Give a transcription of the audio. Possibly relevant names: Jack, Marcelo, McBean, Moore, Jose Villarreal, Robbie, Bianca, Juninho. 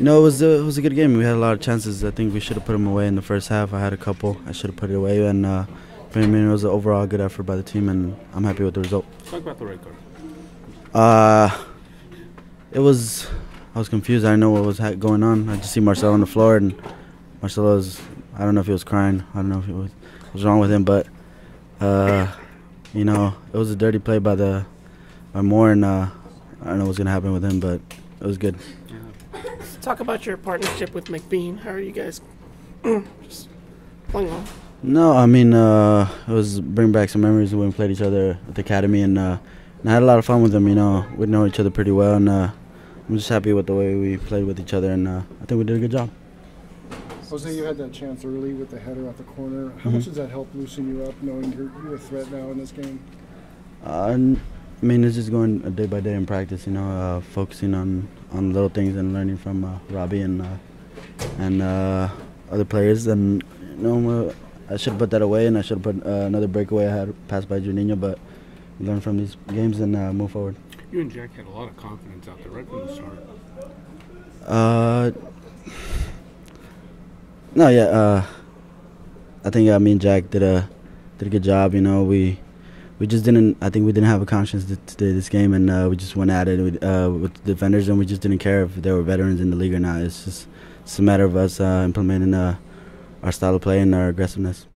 you know, it was a good game. We had a lot of chances. I think we should have put them away in the first half. I had a couple. I should have put it away. And I mean, it was an overall good effort by the team, and I'm happy with the result. Talk about the red card. I was confused. I didn't know what was going on. I just see Marcelo on the floor, and Marcelo's, I don't know if he was crying. I don't know if it was what was wrong with him, but you know, it was a dirty play by Moore, and I don't know what's gonna happen with him, but it was good. Let's talk about your partnership with McBean. How are you guys just playing on? No, I mean, it was bring back some memories when we played each other at the academy, and I had a lot of fun with them. You know, we know each other pretty well, and I'm just happy with the way we played with each other, and I think we did a good job. Jose, you had that chance early with the header at the corner. How much does that help loosen you up, knowing you're a threat now in this game? I mean, it's just going day by day in practice, you know, focusing on little things and learning from Robbie and other players. And you know, I should put that away, and I should put another breakaway I had passed by Juninho, but learn from these games and move forward. You and Jack had a lot of confidence out there right from the start. No, yeah, I think me and Jack did a good job. You know, we just didn't. I think we didn't have a conscience today this game, and we just went at it with the defenders, and we just didn't care if they were veterans in the league or not. It's just a matter of us implementing our style of play and our aggressiveness.